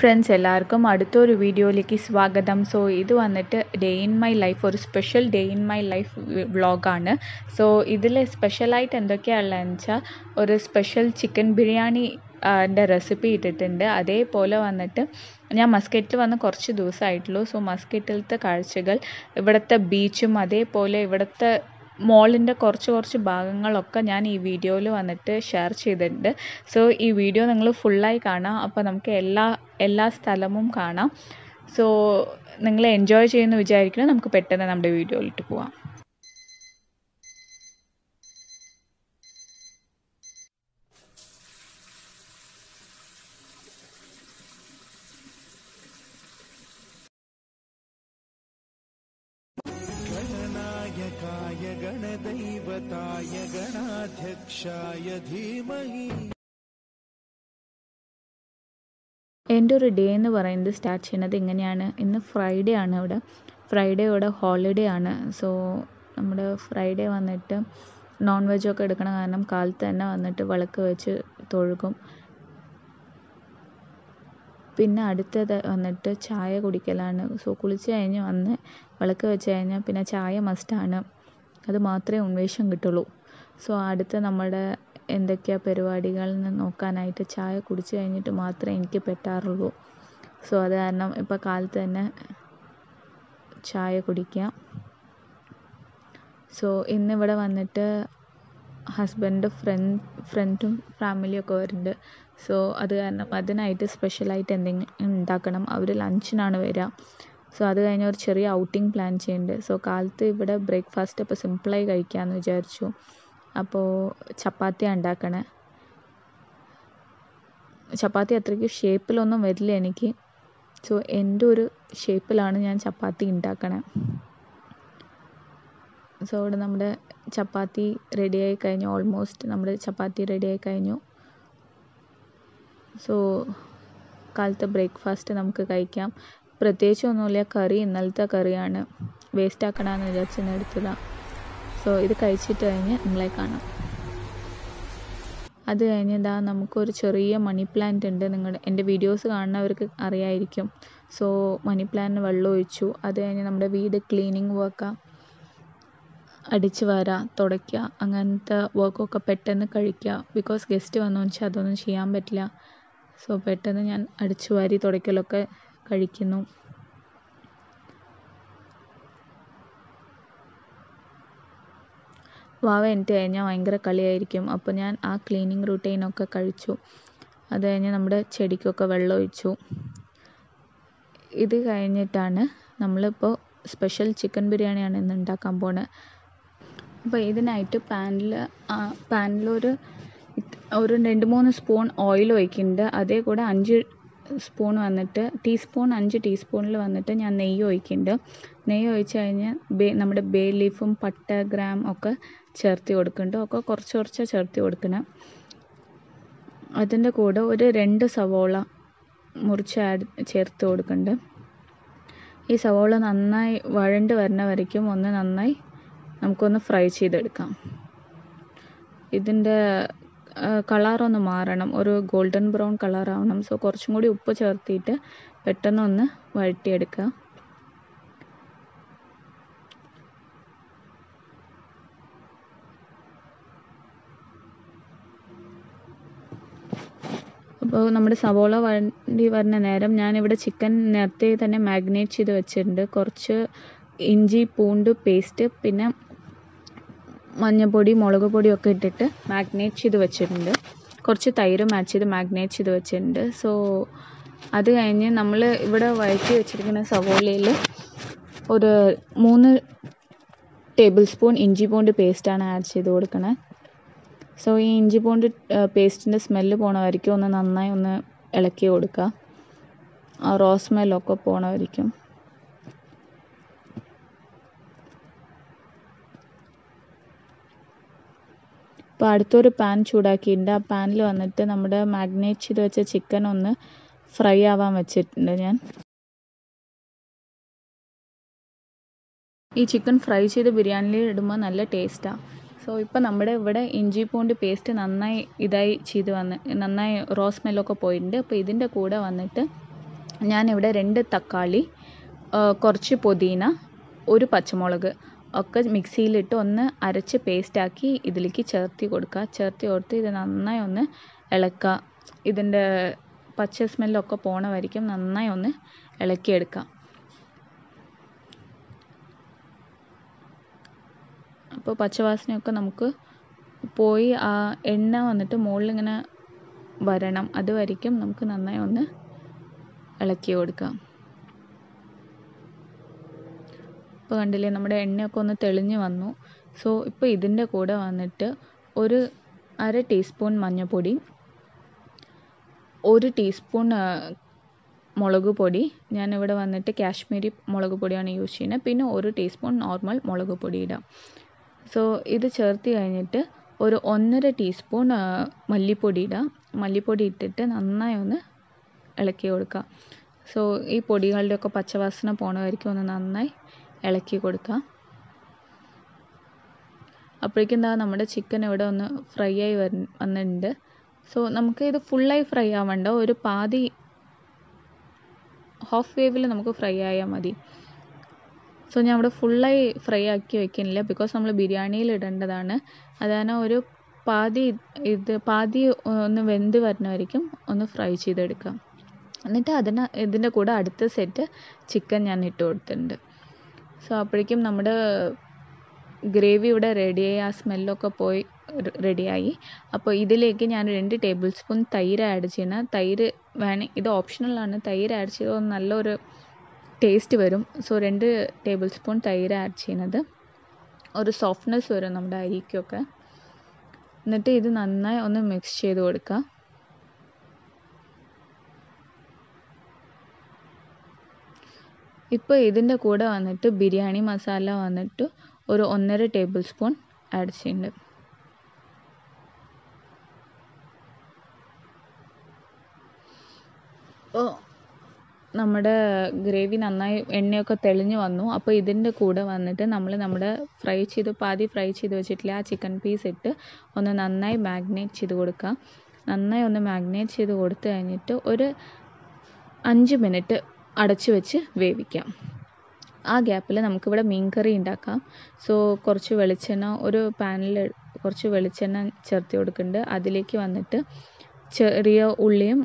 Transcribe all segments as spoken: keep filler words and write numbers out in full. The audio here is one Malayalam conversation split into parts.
Friends, எல்லாருக்கும் அடுத்த ஒரு வீடியோலக்கு ஸ்வாகதம் சோ இது வந்துட்டு டே இன் மை லைஃப் ஒரு special day in my life vlog ആണ് സോ ഇതിലെ സ്പെഷ്യൽ ആയിട്ട് എന്തൊക്കെയാണല്ല വെച്ചാ ഒരു സ്പെഷ്യൽ ചിക്കൻ ബിരിയാണി ന്റെ റെസിപ്പി ഇട്ടിട്ടുണ്ട് അതേപോലെ വന്നിട്ട് ഞാൻ മസ്കറ്റിൽ വന്ന് കുറച്ച് ദിവസായിട്ടല്ലോ സോ മസ്കറ്റിൽത്തെ കാഴ്ചകൾ ഇവിടത്തെ ബീച്ചും അതേപോലെ ഇവിടത്തെ Mall in the Korchu or Chibagangalokka, Yani video Luanate, share Chidende. So, E video Nanglo full like Anna, Apanamke, Ella, Ella's Talamum Kana. So, Nangla enjoy Chin Vijayakran, Namka Petan and the video Litupua. गणदैवताय गणाध्यक्षाय धीमहि എന്തൊരു ഡേ എന്ന് പറയുന്നത് സ്റ്റാർട്ട് ചെയ്യുന്നത് എങ്ങനെയാണ് ഇന്ന് ഫ്രൈഡേ ആണ് ഇവിടെ ഫ്രൈഡേ ഇവിടെ ഹോളിഡേ ആണ് സോ നമ്മുടെ ഫ്രൈഡേ വന്നിട്ട് നോൺ വെജ് ഒക്കെ എടുക്കണ കാരണം കാലത്ത് തന്നെ വന്നിട്ട് വിളക്ക് വെച്ച് തൊഴുകും പിന്നെ അടുത്തത് വന്നിട്ട് ചായ കുടിക്കലാണ് സോ കുളിച്ചു കഴിഞ്ഞ് വന്ന് വിളക്ക് വെച്ച് കഴിഞ്ഞാൽ പിന്നെ ചായ മസ്റ്റ് ആണ് അത് മാത്രമേ ഉന്മേഷം കിട്ടുള്ളൂ സോ അടുത്ത നമ്മുടെ എന്തൊക്കെയാ പരിപാടികളിൽ നിന്ന് നോക്കാനായിട്ട് ചായ കുടിച്ചു കഴിഞ്ഞിട്ട് മാത്രമേ എനിക്ക് പറ്റാറുള്ളൂ സോ അത് കാരണം ഇപ്പോ കാലത്ത് തന്നെ ചായ കുടിക്കാം സോ ഇന്ന് ഇവിടെ വന്നിട്ട് ഹസ്ബൻഡ് ഫ്രണ്ട് ഫ്രണ്ടും ഫാമിലി ഒക്കെ വരുന്നുണ്ട് സോ അത് കാരണം അതിനായിട്ട് സ്പെഷ്യൽ ആയിട്ട് എന്തെങ്കിലും ഉണ്ടാക്കണം അവർ ലഞ്ചിനാണ് വരാ സോ അത് കഴിഞ്ഞ ഒരു ചെറിയ ഔട്ടിംഗ് പ്ലാൻ ചെയ്യുന്നുണ്ട് സോ കാലത്തെ ഇവിടെ ബ്രേക്ക്ഫാസ്റ്റ് അപ്പോൾ സിമ്പിൾ ആയി കഴിക്കാമെന്ന് വിചാരിച്ചു അപ്പോൾ ചപ്പാത്തി ഉണ്ടാക്കണേ ചപ്പാത്തി അത്രയ്ക്ക് ഷേപ്പിലൊന്നും വരില്ല എനിക്ക് സോ എൻ്റെ ഒരു ഷേപ്പിലാണ് ഞാൻ ചപ്പാത്തി ഉണ്ടാക്കണേ സോ ഇവിടെ നമ്മുടെ ചപ്പാത്തി റെഡി ആയി കഴിഞ്ഞു ഓൾമോസ്റ്റ് നമ്മുടെ ചപ്പാത്തി റെഡി ആയി കഴിഞ്ഞു സോ കാലത്തെ ബ്രേക്ക്ഫാസ്റ്റ് നമുക്ക് കഴിക്കാം പ്രത്യേകിച്ച് ഒന്നുമില്ല കറി ഇന്നലത്തെ കറിയാണ് വേസ്റ്റ് ആക്കണമെന്ന് വിചാരിച്ച് എടുത്തതാണ് സോ ഇത് കഴിച്ചിട്ട് കഴിഞ്ഞ് നമ്മളെ കാണാം അത് കഴിഞ്ഞ് ദാ നമുക്കൊരു ചെറിയ മണി പ്ലാന്റ് ഉണ്ട് നിങ്ങളുടെ എൻ്റെ വീഡിയോസ് കാണുന്നവർക്ക് അറിയായിരിക്കും സോ മണി പ്ലാന്റിന് വെള്ളം ഒഴിച്ചു അത് കഴിഞ്ഞ് നമ്മുടെ വീട് ക്ലീനിങ് വർക്കാണ് അടിച്ചു വാരാ തുടയ്ക്കുക അങ്ങനത്തെ വർക്കൊക്കെ പെട്ടെന്ന് കഴിക്കുക ബിക്കോസ് ഗസ്റ്റ് വന്നു വെച്ചാൽ അതൊന്നും ചെയ്യാൻ പറ്റില്ല സോ പെട്ടെന്ന് ഞാൻ അടിച്ചു വാരി തുടയ്ക്കലൊക്കെ കഴിക്കുന്നു വാവ എൻ്റെ കഴിഞ്ഞാൽ ഭയങ്കര കളിയായിരിക്കും അപ്പോൾ ഞാൻ ആ ക്ലീനിങ് റൂട്ടീനൊക്കെ കഴിച്ചു അത് കഴിഞ്ഞ് നമ്മുടെ ചെടിക്കൊക്കെ വെള്ളം ഒഴിച്ചു ഇത് കഴിഞ്ഞിട്ടാണ് നമ്മളിപ്പോൾ സ്പെഷ്യൽ ചിക്കൻ ബിരിയാണിയാണ് ഇന്ന് ഉണ്ടാക്കാൻ പോകുന്നത് അപ്പോൾ ഇതിനായിട്ട് പാനിൽ പാനിലൊരു ഒരു രണ്ട് മൂന്ന് സ്പൂൺ ഓയിൽ ഒഴിക്കുന്നുണ്ട് അതേ കൂടെ അഞ്ച് സ്പൂൺ വന്നിട്ട് ടീസ്പൂൺ അഞ്ച് ടീസ്പൂണിൽ വന്നിട്ട് ഞാൻ നെയ്യ് ഒഴിക്കുന്നുണ്ട് നെയ്യ് ഒഴിച്ച് കഴിഞ്ഞാൽ ബേ നമ്മുടെ ബേ ലീഫും പട്ട ഗ്രാം ഒക്കെ ചേർത്ത് കൊടുക്കുന്നുണ്ട് ഒക്കെ കുറച്ച് കുറച്ച് ചേർത്ത് കൊടുക്കണം അതിൻ്റെ കൂടെ ഒരു രണ്ട് സവോള മുറിച്ച് ചേർത്ത് കൊടുക്കുന്നുണ്ട് ഈ സവോള നന്നായി വഴണ്ട് വരുന്ന വരയ്ക്കും ഒന്ന് നന്നായി നമുക്കൊന്ന് ഫ്രൈ ചെയ്തെടുക്കാം ഇതിൻ്റെ കളറൊന്ന് മാറണം ഒരു ഗോൾഡൻ ബ്രൗൺ കളറാവണം സോ കുറച്ചും കൂടി ഉപ്പ് ചേർത്തിട്ട് പെട്ടെന്നൊന്ന് വഴറ്റിയെടുക്കുക അപ്പോൾ നമ്മുടെ സവോള വഴണ്ടി വരുന്ന നേരം ഞാനിവിടെ ചിക്കൻ നേരത്തെ തന്നെ മാഗ്നേറ്റ് ചെയ്ത് വെച്ചിട്ടുണ്ട് കുറച്ച് ഇഞ്ചി പൂണ്ട് പേസ്റ്റ് പിന്നെ മഞ്ഞപ്പൊടി മുളക് പൊടിയൊക്കെ ഇട്ടിട്ട് മാഗ്നേറ്റ് ചെയ്ത് വെച്ചിട്ടുണ്ട് കുറച്ച് തൈര് മാച്ച് ചെയ്ത് മാഗ്നേറ്റ് ചെയ്ത് വെച്ചിട്ടുണ്ട് സോ അത് കഴിഞ്ഞ് നമ്മൾ ഇവിടെ വഴറ്റി വെച്ചിരിക്കുന്ന സവോളയിൽ ഒരു മൂന്ന് ടേബിൾ സ്പൂൺ ഇഞ്ചി പൂണ്ട് പേസ്റ്റാണ് ആഡ് ചെയ്ത് കൊടുക്കുന്നത് സോ ഈ ഇഞ്ചി പൂണ്ട് പേസ്റ്റിൻ്റെ സ്മെല്ല് പോണവരിക്കും ഒന്ന് നന്നായി ഒന്ന് ഇളക്കി കൊടുക്കുക ആ റോ സ്മെല്ലൊക്കെ പോണവരിക്കും അപ്പോൾ അടുത്തൊരു പാൻ ചൂടാക്കിയിട്ടുണ്ട് ആ പാനിൽ വന്നിട്ട് നമ്മുടെ മാഗ്നേറ്റ് ചെയ്ത് വെച്ച ചിക്കൻ ഒന്ന് ഫ്രൈ ആവാൻ വെച്ചിട്ടുണ്ട് ഞാൻ ഈ ചിക്കൻ ഫ്രൈ ചെയ്ത് ബിരിയാണിയിൽ ഇടുമ്പോൾ നല്ല ടേസ്റ്റാണ് സോ ഇപ്പോൾ നമ്മുടെ ഇവിടെ ഇഞ്ചി പൂണ്ട് പേസ്റ്റ് നന്നായി ഇതായി ചെയ്ത് വന്ന് നന്നായി റോ സ്മെല്ലൊക്കെ പോയിട്ടുണ്ട് അപ്പോൾ ഇതിൻ്റെ കൂടെ വന്നിട്ട് ഞാൻ ഇവിടെ രണ്ട് തക്കാളി കുറച്ച് പൊദീന ഒരു പച്ചമുളക് ഒക്കെ മിക്സിയിലിട്ട് ഒന്ന് അരച്ച് പേസ്റ്റ് ആക്കി ഇതിലേക്ക് ചേർത്തി കൊടുക്കുക ചേർത്തി ഓർത്ത് ഇത് നന്നായി ഒന്ന് ഇളക്കുക ഇതിന്റെ പച്ച സ്മെല്ലൊക്കെ പോണവരിക്കും നന്നായി ഒന്ന് ഇളക്കി എടുക്കുക അപ്പോൾ പച്ചവാസനയൊക്കെ നമുക്ക് പോയി ആ എണ്ണ വന്നിട്ട് മോളിൽ ഇങ്ങനെ വരണം അതുവരിക്കും നമുക്ക് നന്നായി ഒന്ന് ഇളക്കി കൊടുക്കാം അപ്പോൾ കണ്ടില്ലേ നമ്മുടെ എണ്ണയൊക്കെ ഒന്ന് തെളിഞ്ഞു വന്നു സോ ഇപ്പോൾ ഇതിന്റെ കൂടെ വന്നിട്ട് ഒരു അര ടീസ്പൂൺ മഞ്ഞൾപ്പൊടി ഒരു ടീസ്പൂൺ മുളകുപൊടി ഞാൻ ഇവിടെ വന്നിട്ട് കാശ്മീരി മുളകുപൊടിയാണ് യൂസ് ചെയ്യുന്നത് പിന്നെ ഒരു ടീസ്പൂൺ നോർമൽ മുളകുപൊടി ഇടാം സോ ഇത് ചേർത്തി കഴിഞ്ഞിട്ട് ഒരു ഒന്നര ടീസ്പൂൺ മല്ലിപ്പൊടി ഇടാം മല്ലിപ്പൊടി ഇട്ടിട്ട് നന്നായി ഒന്ന് ഇളക്കി കൊടുക്കുക സോ ഈ പൊടികളുടെയൊക്കെ പച്ചവാസന പോണവരിക്കും ഒന്ന് നന്നായി ഇളക്കി കൊടുക്കുക അപ്പോഴേക്കും ദാ നമ്മുടെ ചിക്കൻ ഇവിടെ ഒന്ന് ഫ്രൈ ആയി വന്നിട്ടുണ്ട് സോ നമുക്ക് ഇത് ഫുള്ളായി ഫ്രൈ ആവണ്ട ഒരു പാതി ഹാഫ് വേവിൽ നമുക്ക് ഫ്രൈ ആയാൽ മതി സോ ഞാൻ ഇവിടെ ഫുള്ളായി ഫ്രൈ ആക്കി വെക്കുന്നില്ല ബിക്കോസ് നമ്മൾ ബിരിയാണിയിൽ ഇടേണ്ടതാണ് അതാണ് ഒരു പാതി ഇത് പാതി ഒന്ന് വെന്ത് വരുന്നവരിക്കും ഒന്ന് ഫ്രൈ ചെയ്തെടുക്കാം എന്നിട്ട് അതിന് ഇതിൻ്റെ കൂടെ അടുത്ത സെറ്റ് ചിക്കൻ ഞാൻ ഇട്ട് കൊടുത്തിട്ടുണ്ട് സോ അപ്പോഴേക്കും നമ്മുടെ ഗ്രേവി ഇവിടെ റെഡിയായി ആ സ്മെല്ലൊക്കെ പോയി റെഡിയായി അപ്പോൾ ഇതിലേക്ക് ഞാൻ രണ്ട് ടേബിൾ സ്പൂൺ തൈര് ആഡ് ചെയ്യണം തൈര് വേണം ഇത് ഓപ്ഷണലാണ് തൈര് ആഡ് ചെയ്തോ നല്ലൊരു ടേസ്റ്റ് വരും സോ രണ്ട് ടേബിൾ സ്പൂൺ തൈര് ആഡ് ചെയ്യുന്നത് ഒരു സോഫ്റ്റ്നെസ് വരും നമ്മുടെ അരിക്കൊക്കെ എന്നിട്ട് ഇത് നന്നായി ഒന്ന് മിക്സ് ചെയ്ത് കൊടുക്കുക ഇപ്പോൾ ഇതിൻ്റെ കൂടെ വന്നിട്ട് ബിരിയാണി മസാല വന്നിട്ട് ഒരു ഒന്നര ടേബിൾ സ്പൂൺ ആഡ് ചെയ്യുന്നുണ്ട് അപ്പോൾ നമ്മുടെ ഗ്രേവി നന്നായി എണ്ണയൊക്കെ തെളിഞ്ഞു വന്നു അപ്പോൾ ഇതിൻ്റെ കൂടെ വന്നിട്ട് നമ്മൾ നമ്മുടെ ഫ്രൈ ചെയ്ത് പാതി ഫ്രൈ ചെയ്ത് വെച്ചിട്ടില്ല ആ ചിക്കൻ പീസ് ഇട്ട് ഒന്ന് നന്നായി മാഗ്നേറ്റ് ചെയ്ത് കൊടുക്കുക നന്നായി ഒന്ന് മാഗ്നേറ്റ് ചെയ്ത് കൊടുത്തു കഴിഞ്ഞിട്ട് ഒരു അഞ്ച് മിനിറ്റ് അടച്ചു വെച്ച് വേവിക്കാം ആ ഗ്യാപ്പിൽ നമുക്കിവിടെ മീൻകറി ഉണ്ടാക്കാം സോ കുറച്ച് വെളിച്ചെണ്ണ ഒരു പാനിൽ കുറച്ച് വെളിച്ചെണ്ണ ചേർത്ത് കൊടുക്കുന്നുണ്ട് അതിലേക്ക് വന്നിട്ട് ചെറിയ ഉള്ളിയും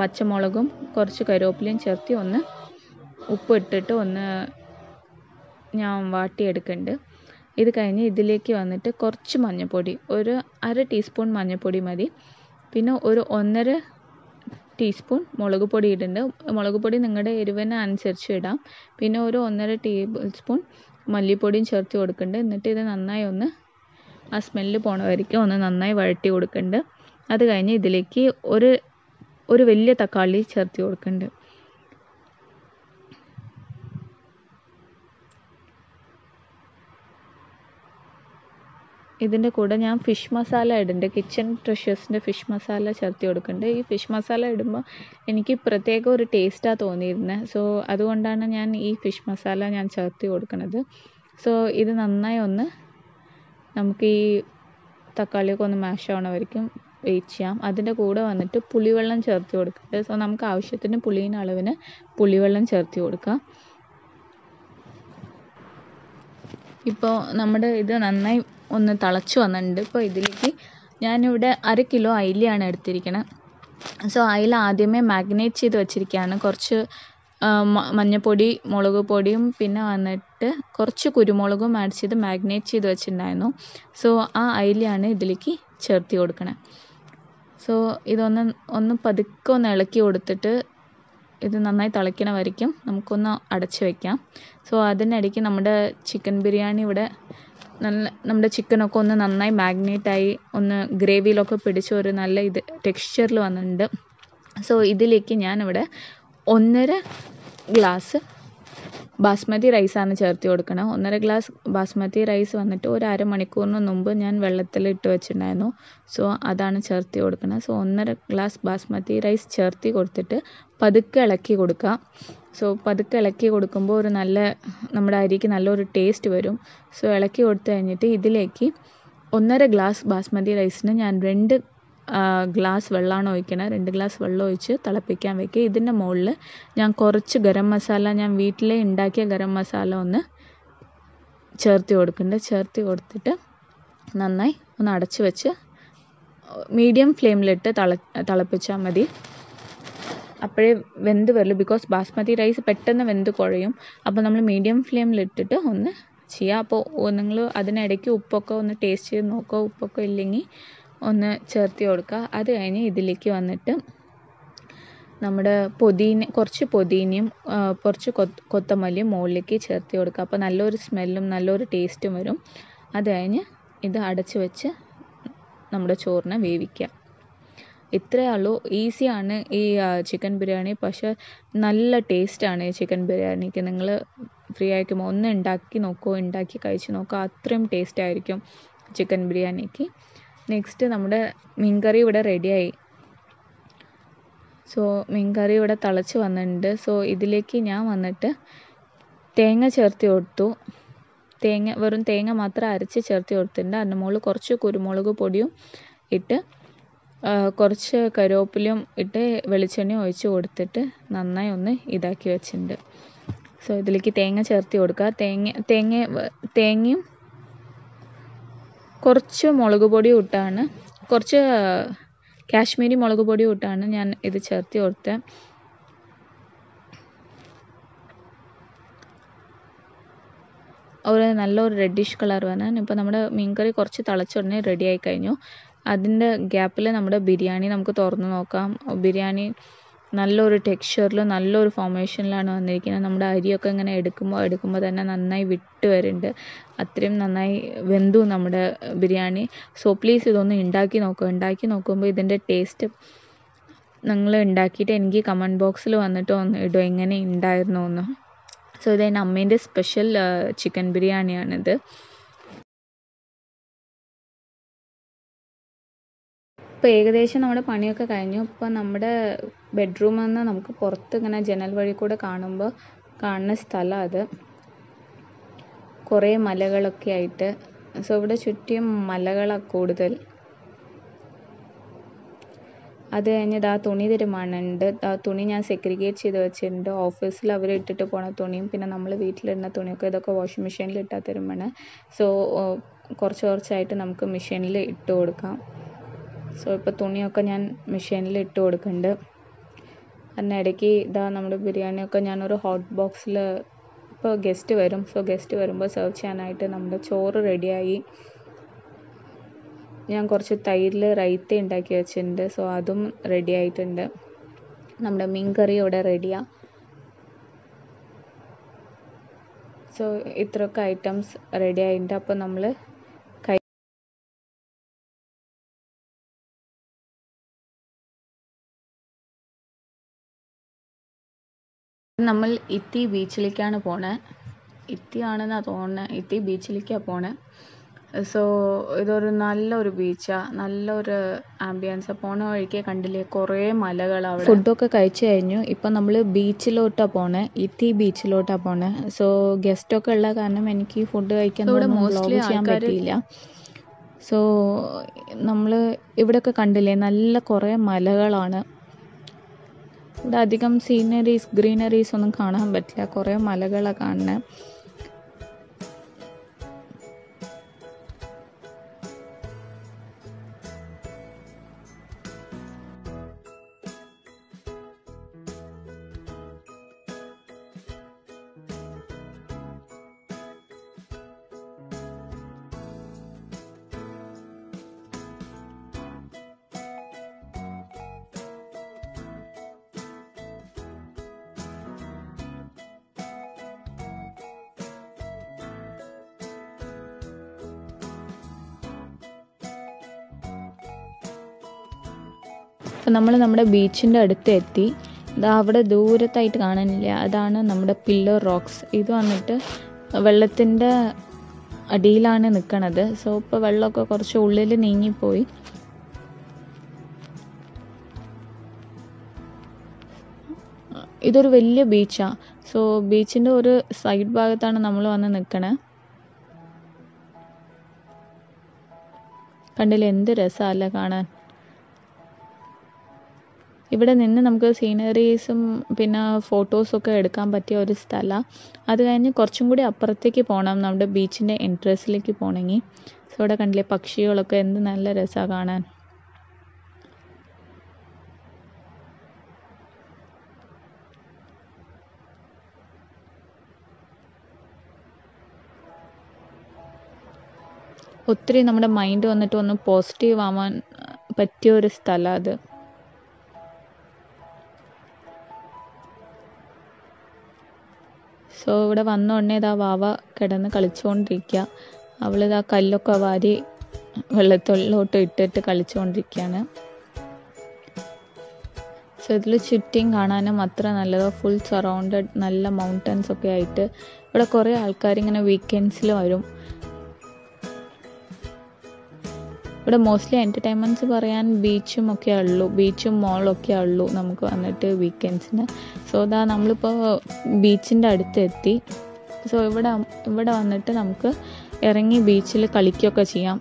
പച്ചമുളകും കുറച്ച് കറിവേപ്പിലയും ചേർത്തി ഒന്ന് ഉപ്പ് ഇട്ടിട്ട് ഒന്ന് ഞാൻ വാട്ടിയെടുക്കുന്നുണ്ട് ഇത് കഴിഞ്ഞ് ഇതിലേക്ക് വന്നിട്ട് കുറച്ച് മഞ്ഞൾപ്പൊടി ഒരു അര ടീസ്പൂൺ മഞ്ഞൾപ്പൊടി മതി പിന്നെ ഒരു ഒന്നര ടീസ്പൂൺ മുളക് പൊടി ഇടുന്നുണ്ട് മുളക് പൊടി നിങ്ങളുടെ എരിവിന് അനുസരിച്ച് ഇടാം പിന്നെ ഒരു ഒന്നര ടേബിൾ സ്പൂൺ മല്ലിപ്പൊടിയും ചേർത്ത് കൊടുക്കുന്നുണ്ട് എന്നിട്ട് ഇത് നന്നായി ഒന്ന് ആ സ്മെല്ല് പോണവരിക്കും ഒന്ന് നന്നായി വഴറ്റി കൊടുക്കുന്നുണ്ട് അത് കഴിഞ്ഞ് ഇതിലേക്ക് ഒരു ഒരു വലിയ തക്കാളി ചേർത്ത് കൊടുക്കുന്നുണ്ട് ഇതിൻ്റെ കൂടെ ഞാൻ ഫിഷ് മസാല ഇടുന്നുണ്ട് കിച്ചൺ ട്രഷേഴ്സിൻ്റെ ഫിഷ് മസാല ചേർത്ത് കൊടുക്കുന്നുണ്ട് ഈ ഫിഷ് മസാല ഇടുമ്പോൾ എനിക്ക് പ്രത്യേക ഒരു ടേസ്റ്റാണ് തോന്നിയിരുന്നത് സോ അതുകൊണ്ടാണ് ഞാൻ ഈ ഫിഷ് മസാല ഞാൻ ചേർത്ത് കൊടുക്കുന്നത് സോ ഇത് നന്നായി ഒന്ന് നമുക്ക് ഈ തക്കാളിയൊക്കെ ഒന്ന് മാഷ് ആവണവരിക്കും വെയിറ്റ് ചെയ്യാം അതിൻ്റെ കൂടെ വന്നിട്ട് പുളിവെള്ളം ചേർത്ത് കൊടുക്കുന്നുണ്ട് സോ നമുക്ക് ആവശ്യത്തിന് പുളിയുടെ അളവിന് പുളിവെള്ളം ചേർത്ത് കൊടുക്കാം ഇപ്പോൾ നമ്മുടെ ഇത് നന്നായി ഒന്ന് തിളച്ചു വന്നിട്ടുണ്ട് ഇപ്പോൾ ഇതിലേക്ക് ഞാനിവിടെ അര കിലോ അയിലയാണ് എടുത്തിരിക്കുന്നത് സോ അയില ആദ്യമേ മാഗ്നേറ്റ് ചെയ്ത് വെച്ചിരിക്കുകയാണ് കുറച്ച് മഞ്ഞൾപ്പൊടി മുളക് പൊടിയും പിന്നെ വന്നിട്ട് കുറച്ച് കുരുമുളകും ആഡ് ചെയ്ത് മാഗ്നേറ്റ് ചെയ്ത് വെച്ചിട്ടുണ്ടായിരുന്നു സോ ആ അയിലയാണ് ഇതിലേക്ക് ചേർത്ത് കൊടുക്കണേ സോ ഇതൊന്ന് ഒന്ന് പതുക്കെ ഒന്ന് ഇളക്കി കൊടുത്തിട്ട് ഇത് നന്നായി തിളയ്ക്കണ വരയ്ക്കും നമുക്കൊന്ന് അടച്ചു വയ്ക്കാം സോ അതിനിടയ്ക്ക് നമ്മുടെ ചിക്കൻ ബിരിയാണി ഇവിടെ നല്ല നമ്മുടെ ചിക്കനൊക്കെ ഒന്ന് നന്നായി മാഗ്നേറ്റായി ഒന്ന് ഗ്രേവിയിലൊക്കെ പിടിച്ച ഒരു നല്ല ഇത് ടെക്സ്ചറിൽ വന്നിട്ടുണ്ട് സോ ഇതിലേക്ക് ഞാനിവിടെ ഒന്നര ഗ്ലാസ് ബാസ്മതി റൈസാണ് ചേർത്ത് കൊടുക്കണം ഒന്നര ഗ്ലാസ് ബാസ്മതി റൈസ് വന്നിട്ട് ഒരു അരമണിക്കൂറിന് മുമ്പ് ഞാൻ വെള്ളത്തിൽ ഇട്ട് വെച്ചിട്ടുണ്ടായിരുന്നു സോ അതാണ് ചേർത്ത് കൊടുക്കണം സോ ഒന്നര ഗ്ലാസ് ബാസ്മതി റൈസ് ചേർത്ത് കൊടുത്തിട്ട് പതുക്കെ ഇളക്കി കൊടുക്കുക സോ പതുക്കെ ഇളക്കി കൊടുക്കുമ്പോൾ ഒരു നല്ല നമ്മുടെ അരിക്ക് നല്ലൊരു ടേസ്റ്റ് വരും സോ ഇളക്കി കൊടുത്തു കഴിഞ്ഞിട്ട് ഇതിലേക്ക് ഒന്നര ഗ്ലാസ് ബാസ്മതി റൈസിന് ഞാൻ രണ്ട് ഗ്ലാസ് വെള്ളാണ് ഒഴിക്കണേ. രണ്ട് ഗ്ലാസ് വെള്ളം ഒഴിച്ച് തിളപ്പിക്കാൻ വെക്കുക. ഇതിൻ്റെ മുകളിൽ ഞാൻ കുറച്ച് ഗരം മസാല, ഞാൻ വീട്ടിലെ ഉണ്ടാക്കിയ ഗരം മസാല ഒന്ന് ചേർത്ത് കൊടുക്കുന്നുണ്ട്. ചേർത്ത് കൊടുത്തിട്ട് നന്നായി ഒന്ന് അടച്ചു വെച്ച് മീഡിയം ഫ്ലെയിമിലിട്ട് തള തിളപ്പിച്ചാൽ മതി. അപ്പോഴേ വെന്ത് വരുള്ളൂ. ബിക്കോസ് ബാസ്മതി റൈസ് പെട്ടെന്ന് വെന്ത് കുഴയും. അപ്പോൾ നമ്മൾ മീഡിയം ഫ്ലെയിമിലിട്ടിട്ട് ഒന്ന് ചെയ്യുക. അപ്പോൾ നിങ്ങൾ അതിനിടയ്ക്ക് ഉപ്പൊക്കെ ഒന്ന് ടേസ്റ്റ് ചെയ്ത് നോക്കുക. ഉപ്പൊക്കെ ഇല്ലെങ്കിൽ ഒന്ന് ചേർത്ത് കൊടുക്കുക. അത് കഴിഞ്ഞ് ഇതിലേക്ക് വന്നിട്ട് നമ്മുടെ പൊതിന കുറച്ച് പൊതിനയും കുറച്ച് കൊത്തമല്ലിയും മുകളിലേക്ക് ചേർത്ത് കൊടുക്കുക. അപ്പോൾ നല്ലൊരു സ്മെല്ലും നല്ലൊരു ടേസ്റ്റും വരും. അത് കഴിഞ്ഞ് ഇത് അടച്ച് വെച്ച് നമ്മുടെ ചോറിനെ വേവിക്കുക. ഇത്രയേ ഉള്ളൂ. ഈസിയാണ് ഈ ചിക്കൻ ബിരിയാണി. പക്ഷേ നല്ല ടേസ്റ്റാണ് ഈ ചിക്കൻ ബിരിയാണിക്ക്. നിങ്ങൾ ഫ്രീ ആയിരിക്കുമ്പോൾ ഒന്ന് ഉണ്ടാക്കി നോക്കുക, ഉണ്ടാക്കി കഴിച്ച് നോക്കുക. അത്രയും ടേസ്റ്റായിരിക്കും ചിക്കൻ ബിരിയാണിക്ക്. നെക്സ്റ്റ് നമ്മുടെ മീൻകറി ഇവിടെ റെഡിയായി. സോ മീൻകറി ഇവിടെ തിളച്ച് വന്നിട്ടുണ്ട്. സോ ഇതിലേക്ക് ഞാൻ വന്നിട്ട് തേങ്ങ ചേർത്ത് കൊടുത്തു. തേങ്ങ വെറും തേങ്ങ മാത്രം അരച്ച് ചേർത്ത് കൊടുത്തിട്ടുണ്ട്. അതിൻ്റെ മുകളിൽ കുറച്ച് കുരുമുളക് പൊടിയും ഇട്ട് കുറച്ച് കറിവേപ്പിലയും ഇട്ട് വെളിച്ചെണ്ണ ഒഴിച്ച് കൊടുത്തിട്ട് നന്നായി ഒന്ന് ഇതാക്കി വെച്ചിട്ടുണ്ട്. സോ ഇതിലേക്ക് തേങ്ങ ചേർത്ത് കൊടുക്കുക. തേങ്ങ തേങ്ങ തേങ്ങയും കുറച്ച് മുളക് പൊടിയും ഇട്ടാണ്, കുറച്ച് കാശ്മീരി മുളക് പൊടിയും ഇട്ടാണ് ഞാൻ ഇത് ചേർത്ത് കൊടുത്തത്. ഒരു നല്ലൊരു റെഡിഷ് കളർ വരാൻ. ഇപ്പോൾ നമ്മുടെ മീൻകറി കുറച്ച് തിളച്ച ഉടനെ റെഡിയായി കഴിഞ്ഞു. അതിൻ്റെ ഗ്യാപ്പിൽ നമ്മുടെ ബിരിയാണി നമുക്ക് തുറന്ന് നോക്കാം. ബിരിയാണി നല്ലൊരു ടെക്സ്ചറിൽ നല്ലൊരു ഫോമേഷനിലാണ് വന്നിരിക്കുന്നത്. നമ്മുടെ അരിയൊക്കെ ഇങ്ങനെ എടുക്കുമ്പോൾ എടുക്കുമ്പോൾ തന്നെ നന്നായി വിട്ട് വരുന്നുണ്ട്. അത്രയും നന്നായി വെന്തു നമ്മുടെ ബിരിയാണി. സോ പ്ലീസ് ഇതൊന്ന് ഉണ്ടാക്കി നോക്കുക. ഉണ്ടാക്കി നോക്കുമ്പോൾ ഇതിൻ്റെ ടേസ്റ്റ് നിങ്ങൾ ഉണ്ടാക്കിയിട്ട് എനിക്ക് കമൻറ്റ് ബോക്സിൽ വന്നിട്ട് ഒന്ന് ഇടുക എങ്ങനെ ഉണ്ടായിരുന്നു എന്ന്. സോ ഇത് എൻ്റെ അമ്മേൻ്റെ സ്പെഷ്യൽ ചിക്കൻ ബിരിയാണിയാണിത്. ഇപ്പോൾ ഏകദേശം നമ്മുടെ പണിയൊക്കെ കഴിഞ്ഞു. ഇപ്പോൾ നമ്മുടെ ബെഡ്റൂമിൽ നിന്ന് നമുക്ക് പുറത്ത് ഇങ്ങനെ ജനൽ വഴി കൂടെ കാണുമ്പോൾ കാണുന്ന സ്ഥലം അത് കുറേ മലകളൊക്കെ ആയിട്ട്. സോ ഇവിടെ ചുറ്റും മലകളാണ് കൂടുതൽ. അത് കഴിഞ്ഞത് ആ തുണി തിരുമാണുണ്ട്. ആ തുണി ഞാൻ സെഗ്രിഗേറ്റ് ചെയ്ത് വെച്ചിട്ടുണ്ട്. ഓഫീസിൽ അവർ ഇട്ടിട്ട് പോണ തുണിയും പിന്നെ നമ്മൾ വീട്ടിലിടുന്ന തുണിയൊക്കെ ഇതൊക്കെ വാഷിംഗ് മെഷീനിൽ ഇട്ടാൽ തിരുമ്പാണ്. സോ കുറച്ച് കുറച്ചായിട്ട് നമുക്ക് മെഷീനിൽ ഇട്ട് കൊടുക്കാം. സോ ഇപ്പോൾ തുണിയൊക്കെ ഞാൻ മെഷീനിൽ ഇട്ട് കൊടുക്കുന്നുണ്ട്. അതിനിടയ്ക്ക് ഇതാ നമ്മുടെ ബിരിയാണിയൊക്കെ ഞാനൊരു ഹോട്ട് ബോക്സിൽ, ഇപ്പോൾ ഗസ്റ്റ് വരും. സോ ഗസ്റ്റ് വരുമ്പോൾ സെർവ് ചെയ്യാനായിട്ട് നമ്മുടെ ചോറ് റെഡിയായി. ഞാൻ കുറച്ച് തൈരിൽ റൈത്ത ഉണ്ടാക്കി വെച്ചിട്ടുണ്ട്. സോ അതും റെഡി ആയിട്ടുണ്ട്. നമ്മുടെ മീൻ കറി ഇവിടെ റെഡിയാണ്. സോ ഇത്രയൊക്കെ ഐറ്റംസ് റെഡി ആയിട്ടുണ്ട്. അപ്പോൾ നമ്മൾ നമ്മൾ ഇത്തി ബീച്ചിലേക്കാണ് പോണേ. ഇത്തിയാണെന്നാ തോന്നണേ. ഇത്തി ബീച്ചിലേക്കാണ് പോണേ. സോ ഇതൊരു നല്ലൊരു ബീച്ചാണ്, നല്ലൊരു ആംബിയൻസാണ്. പോണ വഴിക്ക് കണ്ടില്ലേ കുറേ മലകളാണ്. ഫുഡൊക്കെ കഴിച്ചു കഴിഞ്ഞു. ഇപ്പം നമ്മൾ ബീച്ചിലോട്ടാണ് പോണേ. ഇത്തി ബീച്ചിലോട്ടാണ് പോണേ. സോ ഗസ്റ്റൊക്കെ ഉള്ള കാരണം എനിക്ക് ഫുഡ് കഴിക്കാൻ മോസ്റ്റ്ലി ചെയ്യാൻ പറ്റിയില്ല. സോ നമ്മൾ ഇവിടെയൊക്കെ കണ്ടില്ലേ നല്ല കുറേ മലകളാണ്. ഇവിടെ അധികം സീനറീസ് ഗ്രീനറീസ് ഒന്നും കാണാൻ പറ്റില്ല. കുറേ മലകളാണ് കാണുന്നത്. അപ്പോൾ നമ്മൾ നമ്മുടെ ബീച്ചിൻ്റെ അടുത്ത് എത്തി. ഇത് അവിടെ ദൂരത്തായിട്ട് കാണാനില്ല, അതാണ് നമ്മുടെ പില്ലർ റോക്സ്. ഇത് വന്നിട്ട് വെള്ളത്തിൻ്റെ അടിയിലാണ് നിൽക്കണത്. സോ ഇപ്പോൾ വെള്ളമൊക്കെ കുറച്ച് ഉള്ളിൽ നീങ്ങിപ്പോയി. ഇതൊരു വലിയ ബീച്ചാണ്. സോ ബീച്ചിൻ്റെ ഒരു സൈഡ് ഭാഗത്താണ് നമ്മൾ വന്ന് നിൽക്കണേ. കണ്ടില്ല എന്ത് രസമല്ല കാണാൻ. ഇവിടെ നിന്ന് നമുക്ക് സീനറീസും പിന്നെ ഫോട്ടോസൊക്കെ എടുക്കാൻ പറ്റിയ ഒരു സ്ഥലമാണ്. അത് കഴിഞ്ഞ് കുറച്ചും കൂടി അപ്പുറത്തേക്ക് പോകണം നമ്മുടെ ബീച്ചിൻ്റെ എൻട്രൻസിലേക്ക് പോകണമെങ്കിൽ. സോ ഇവിടെ കണ്ടില്ലേ പക്ഷികളൊക്കെ എന്ത് നല്ല രസമാണ് കാണാൻ. ഒത്തിരി നമ്മുടെ മൈൻഡ് വന്നിട്ട് ഒന്ന് പോസിറ്റീവ് ആവാൻ പറ്റിയ ഒരു സ്ഥലം അത്. സോ ഇവിടെ വന്ന ഉടനെ ഇതാ വാവ കിടന്ന് കളിച്ചുകൊണ്ടിരിക്കുക. അവളിതാ കല്ലൊക്കെ വാരി വെള്ളത്തിലോട്ട് ഇട്ടിട്ട് കളിച്ചുകൊണ്ടിരിക്കുകയാണ്. സോ ഇതിൽ ചുറ്റും കാണാനും അത്ര നല്ലതോ, ഫുൾ സറൗണ്ടഡ് നല്ല മൗണ്ടൻസ് ഒക്കെ ആയിട്ട്. ഇവിടെ കുറേ ആൾക്കാരിങ്ങനെ വീക്കെൻഡ്സിൽ വരും. ഇവിടെ മോസ്റ്റ്ലി എൻ്റർടൈൻമെൻറ്റ്സ് പറയാൻ ബീച്ചും ഒക്കെ ഉള്ളൂ, ബീച്ചും മോളൊക്കെ ഉള്ളൂ നമുക്ക് വന്നിട്ട് വീക്കെൻഡ്സിന്. സോ ദാ നമ്മളിപ്പോൾ ബീച്ചിൻ്റെ അടുത്തെത്തി. സോ ഇവിടെ ഇവിടെ വന്നിട്ട് നമുക്ക് ഇറങ്ങി ബീച്ചിൽ കളിക്കുകയൊക്കെ ചെയ്യാം.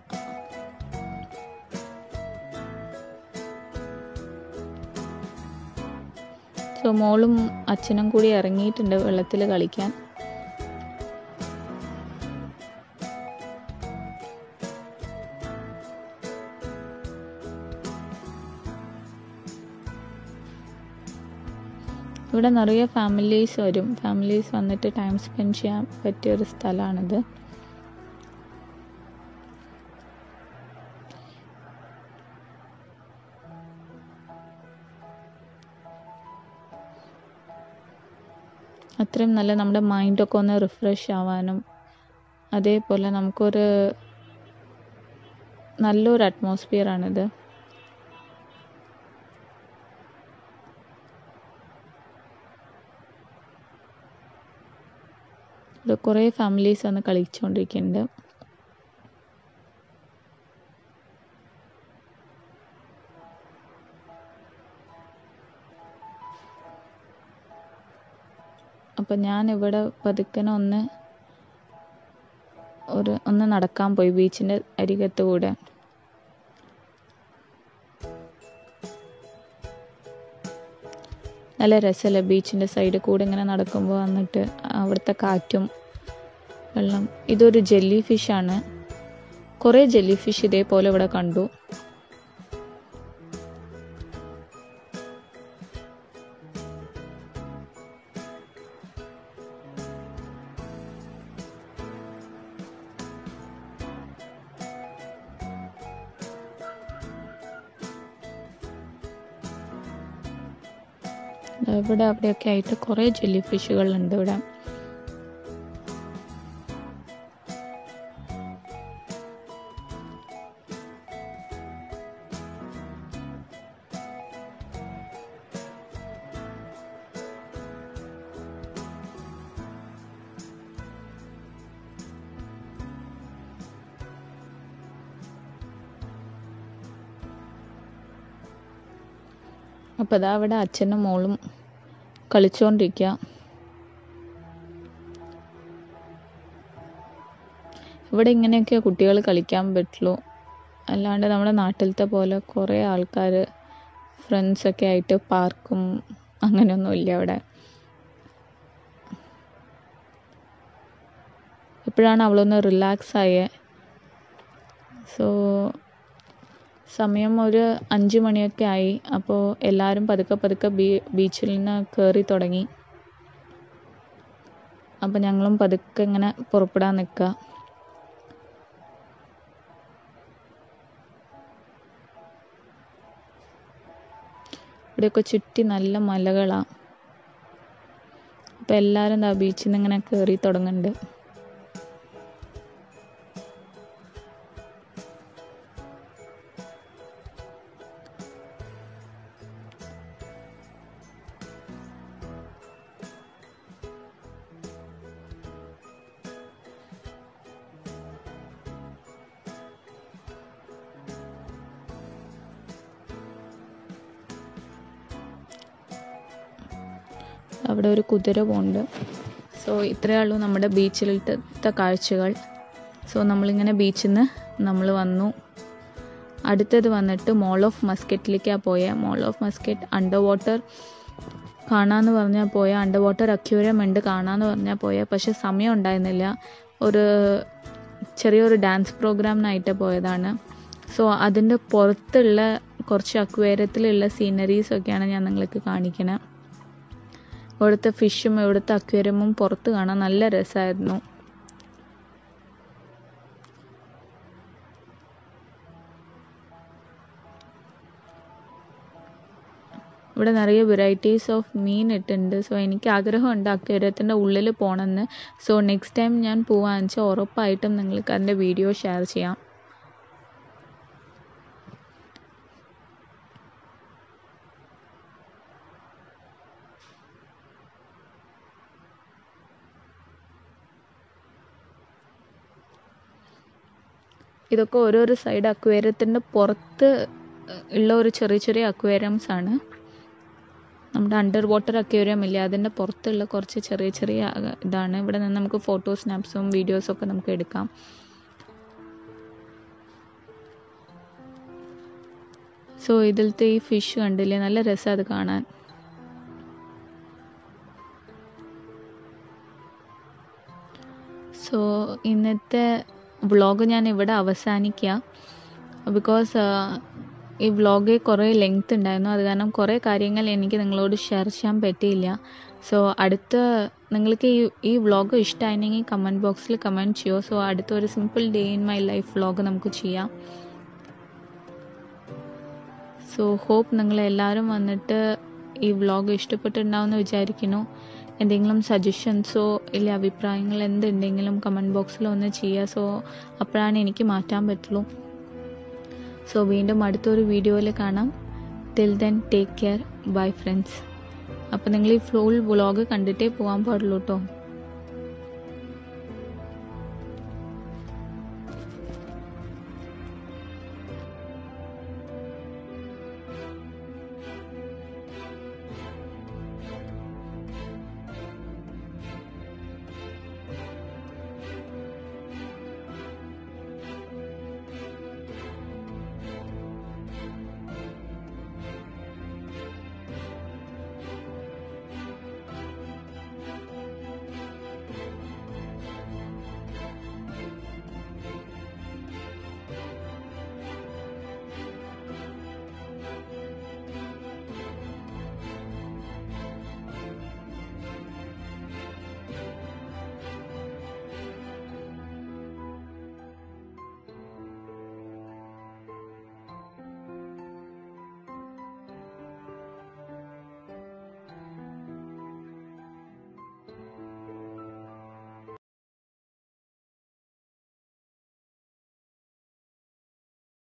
സോ മോളും അച്ഛനും കൂടി ഇറങ്ങിയിട്ടുണ്ട് വെള്ളത്തിൽ കളിക്കാൻ. ഇവിടെ നിറയെ ഫാമിലീസ് വരും. ഫാമിലീസ് വന്നിട്ട് ടൈം സ്പെൻഡ് ചെയ്യാൻ പറ്റിയൊരു സ്ഥലമാണിത്. അത്രയും നല്ല നമ്മുടെ മൈൻഡൊക്കെ ഒന്ന് റിഫ്രഷ് ആവാനും അതേപോലെ നമുക്കൊരു നല്ലൊരു അറ്റ്മോസ്ഫിയറാണിത്. ഇവിടെ കുറേ ഫാമിലീസ് വന്ന് കളിച്ചുകൊണ്ടിരിക്കുന്നുണ്ട്. അപ്പം ഞാനിവിടെ പതുക്കനെ ഒന്ന് ഒരു ഒന്ന് നടക്കാൻ പോയി ബീച്ചിൻ്റെ അരികത്ത് കൂടെ. നല്ല രസമല്ലേ ബീച്ചിൻ്റെ സൈഡിൽ കൂടെ ഇങ്ങനെ നടക്കുമ്പോൾ വന്നിട്ട് അവിടുത്തെ കാറ്റും വെള്ളം. ഇതൊരു ജെല്ലി ഫിഷാണ്. കുറേ ജെല്ലി ഫിഷ് ഇതേപോലെ ഇവിടെ കണ്ടു. ഇവിടെ അവിടെയൊക്കെ ആയിട്ട് കുറേ ജെല്ലി ഫിഷുകളുണ്ട് ഇവിടെ. അപ്പം അതാ അവിടെ അച്ഛനും മോളും കളിച്ചുകൊണ്ടിരിക്കുക. ഇവിടെ ഇങ്ങനെയൊക്കെ കുട്ടികൾ കളിക്കാൻ പറ്റുള്ളൂ. അല്ലാണ്ട് നമ്മുടെ നാട്ടിലത്തെ പോലെ കുറേ ആൾക്കാർ ഫ്രണ്ട്സൊക്കെ ആയിട്ട് പാർക്കും അങ്ങനെയൊന്നും ഇല്ല അവിടെ. ഇപ്പോഴാണ് അവളൊന്ന് റിലാക്സ് ആയേ. സോ സമയം ഒരു അഞ്ച് മണിയൊക്കെ ആയി. അപ്പോൾ എല്ലാവരും പതുക്കെ പതുക്കെ ബീ ബീച്ചിൽ നിന്ന് കയറി തുടങ്ങി. അപ്പം ഞങ്ങളും പതുക്കെ ഇങ്ങനെ പുറപ്പെടാൻ നിൽക്കുക. ഇവിടെയൊക്കെ ചുറ്റി നല്ല മലകളാണ്. അപ്പം എല്ലാവരും എന്താ ബീച്ചിൽ നിന്ന് ഇങ്ങനെ കയറി തുടങ്ങുന്നുണ്ട്. അവിടെ ഒരു കുതിര പോണ്ട്. സോ ഇത്രയേ ഉള്ളൂ നമ്മുടെ ബീച്ചിലത്തെ കാഴ്ചകൾ. സോ നമ്മളിങ്ങനെ ബീച്ചിൽ നിന്ന് നമ്മൾ വന്നു. അടുത്തത് വന്നിട്ട് മോൾ ഓഫ് മസ്കറ്റിലേക്കാണ് പോയത്. Mall of Muscat under water കാണാമെന്ന് പറഞ്ഞാൽ പോയാൽ, അണ്ടർ വാട്ടർ അക്വേറിയം ഉണ്ട് കാണാമെന്ന് പറഞ്ഞാൽ പോയാൽ, പക്ഷെ സമയം ഉണ്ടായിരുന്നില്ല. ഒരു ചെറിയൊരു ഡാൻസ് പ്രോഗ്രാമിനായിട്ട് പോയതാണ്. സോ അതിൻ്റെ പുറത്തുള്ള കുറച്ച് അക്വേറിയത്തിലുള്ള സീനറീസൊക്കെയാണ് ഞാൻ നിങ്ങൾക്ക് കാണിക്കണേ. ഇവിടുത്തെ ഫിഷും ഇവിടുത്തെ അക്വേറിയമും പുറത്ത് കാണാൻ നല്ല രസമായിരുന്നു. ഇവിടെ നിറയെ വെറൈറ്റീസ് ഓഫ് മീൻ ഇട്ടുണ്ട്. സോ എനിക്ക് ആഗ്രഹമുണ്ട് അക്വേറിയത്തിൻ്റെ ഉള്ളിൽ പോകണമെന്ന്. സോ നെക്സ്റ്റ് ടൈം ഞാൻ പോവാന്ന് വെച്ചാൽ ഉറപ്പായിട്ടും നിങ്ങൾക്ക് അതിൻ്റെ വീഡിയോ ഷെയർ ചെയ്യാം. ഇതൊക്കെ ഓരോരോ സൈഡ് അക്വേറിയത്തിൻ്റെ പുറത്ത് ഉള്ള ഒരു ചെറിയ ചെറിയ അക്വേറിയംസ് ആണ്. നമ്മുടെ അണ്ടർ വാട്ടർ അക്വേറിയം ഇല്ല, അതിൻ്റെ പുറത്തുള്ള കുറച്ച് ചെറിയ ചെറിയ ഇതാണ്. ഇവിടെ നിന്ന് നമുക്ക് ഫോട്ടോ സ്നാപ്സും വീഡിയോസൊക്കെ നമുക്ക് എടുക്കാം. സോ ഇതിലത്തെ ഈ ഫിഷ് കണ്ടില്ലേ, നല്ല രസമാണ് അത് കാണാൻ. സോ ഇന്നത്തെ വ്ളോഗ് ഞാൻ ഇവിടെ അവസാനിക്കുക. ബിക്കോസ് ഈ വ്ളോഗ് കുറേ ലെങ്ത് ഉണ്ടായിരുന്നു, അത് കാരണം കുറേ കാര്യങ്ങൾ എനിക്ക് നിങ്ങളോട് ഷെയർ ചെയ്യാൻ പറ്റിയില്ല. സോ അടുത്ത നിങ്ങൾക്ക് ഈ ഈ വ്ളോഗ് ഇഷ്ടമായിരുന്നെങ്കിൽ കമൻറ്റ് ബോക്സിൽ കമൻറ്റ് ചെയ്യുമോ. സോ അടുത്ത ഒരു simple day in my life vlog നമുക്ക് ചെയ്യാം. സോ ഹോപ്പ് നിങ്ങളെല്ലാവരും വന്നിട്ട് ഈ വ്ളോഗ് ഇഷ്ടപ്പെട്ടിട്ടുണ്ടാവുമെന്ന് വിചാരിക്കുന്നു. എന്തെങ്കിലും സജഷൻസോ ഇല്ല അഭിപ്രായങ്ങൾ എന്തുണ്ടെങ്കിലും കമൻറ്റ് ബോക്സിൽ ഒന്ന് ചെയ്യുക. സോ അപ്പോഴാണ് എനിക്ക് മാറ്റാൻ പറ്റുള്ളൂ. സോ വീണ്ടും അടുത്തൊരു വീഡിയോയിൽ കാണാം. Till then take care, bye friends. അപ്പോൾ നിങ്ങൾ ഈ ഫ്ലോൾ വ്ളോഗ് കണ്ടിട്ടേ പോകാൻ പാടുള്ളൂ കേട്ടോ.